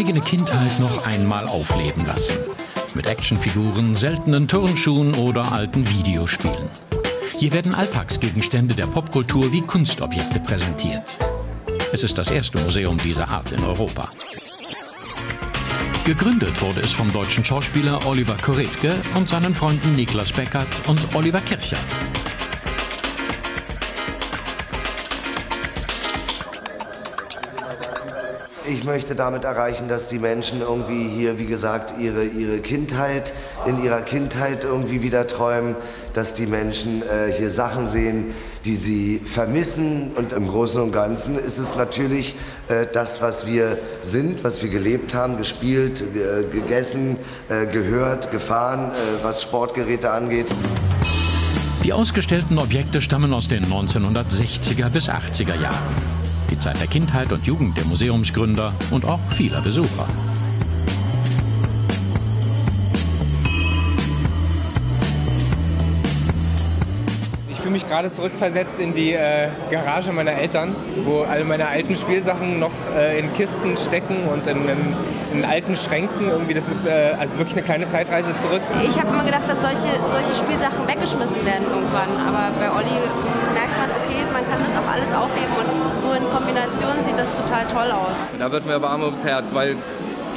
eigene Kindheit noch einmal aufleben lassen. Mit Actionfiguren, seltenen Turnschuhen oder alten Videospielen. Hier werden Alltagsgegenstände der Popkultur wie Kunstobjekte präsentiert. Es ist das erste Museum dieser Art in Europa. Gegründet wurde es vom deutschen Schauspieler Oliver Korittke und seinen Freunden Niklas Beckert und Oliver Kircher. Ich möchte damit erreichen, dass die Menschen irgendwie hier, wie gesagt, in ihrer Kindheit irgendwie wieder träumen, dass die Menschen hier Sachen sehen, die sie vermissen. Und im Großen und Ganzen ist es natürlich das, was wir sind, was wir gelebt haben, gespielt, gegessen, gehört, gefahren, was Sportgeräte angeht. Die ausgestellten Objekte stammen aus den 1960er bis 80er Jahren. Die Zeit der Kindheit und Jugend der Museumsgründer und auch vieler Besucher. Ich fühle mich gerade zurückversetzt in die Garage meiner Eltern, wo alle meine alten Spielsachen noch in Kisten stecken und in alten Schränken. Irgendwie, das ist also wirklich eine kleine Zeitreise zurück. Ich habe immer gedacht, dass solche Spielsachen weggeschmissen werden irgendwann, aber bei Olli merkt man, okay, man kann das auch alles aufheben und so in Kombination sieht das total toll aus. Da wird mir warm ums Herz, weil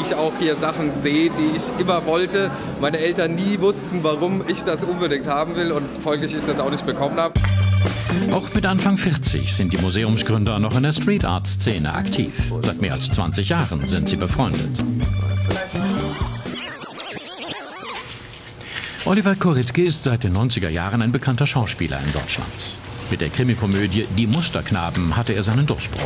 ich auch hier Sachen sehe, die ich immer wollte. Meine Eltern nie wussten, warum ich das unbedingt haben will und folglich ich das auch nicht bekommen habe. Auch mit Anfang 40 sind die Museumsgründer noch in der Street-Art-Szene aktiv. Seit mehr als 20 Jahren sind sie befreundet. Oliver Korittke ist seit den 90er Jahren ein bekannter Schauspieler in Deutschland. Mit der Krimikomödie Die Musterknaben hatte er seinen Durchbruch.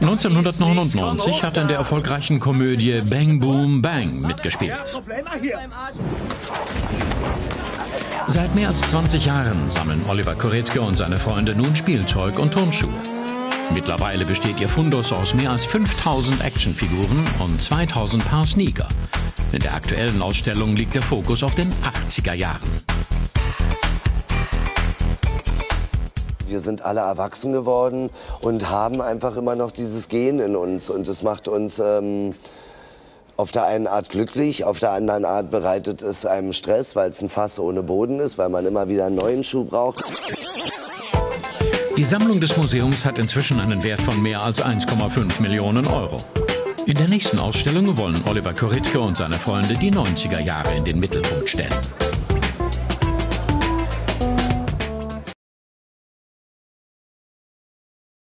1999 hat er in der erfolgreichen Komödie Bang Boom Bang mitgespielt. Seit mehr als 20 Jahren sammeln Oliver Korittke und seine Freunde nun Spielzeug und Turnschuhe. Mittlerweile besteht ihr Fundus aus mehr als 5000 Actionfiguren und 2000 Paar Sneaker. In der aktuellen Ausstellung liegt der Fokus auf den 80er Jahren. Wir sind alle erwachsen geworden und haben einfach immer noch dieses Gen in uns. Und das macht uns auf der einen Art glücklich, auf der anderen Art bereitet es einem Stress, weil es ein Fass ohne Boden ist, weil man immer wieder einen neuen Schuh braucht. Die Sammlung des Museums hat inzwischen einen Wert von mehr als 1,5 Millionen Euro. In der nächsten Ausstellung wollen Oliver Korittke und seine Freunde die 90er Jahre in den Mittelpunkt stellen.